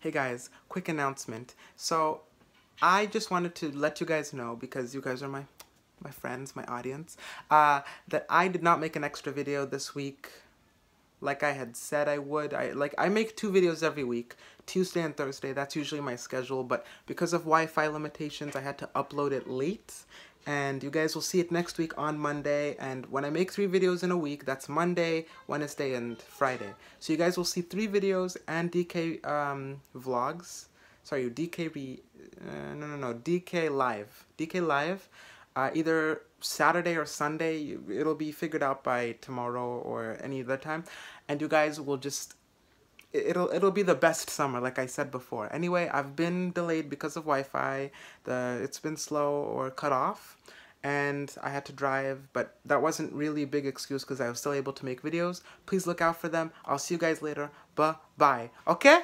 Hey guys, quick announcement. So I just wanted to let you guys know, because you guys are my friends, my audience, that I did not make an extra video this week like I had said I would. I make two videos every week, Tuesday and Thursday. That's usually my schedule, but because of Wi-Fi limitations, I had to upload it late. And you guys will see it next week on Monday. And when I make three videos in a week, that's Monday, Wednesday, and Friday. So you guys will see three videos and DK vlogs. Sorry, DK Live. Either Saturday or Sunday. It'll be figured out by tomorrow or any other time. And you guys will just... It'll be the best summer, like I said before. Anyway, I've been delayed because of Wi-Fi. It's been slow or cut off, and I had to drive, but that wasn't really a big excuse because I was still able to make videos. Please look out for them. I'll see you guys later. Bye-bye. Okay?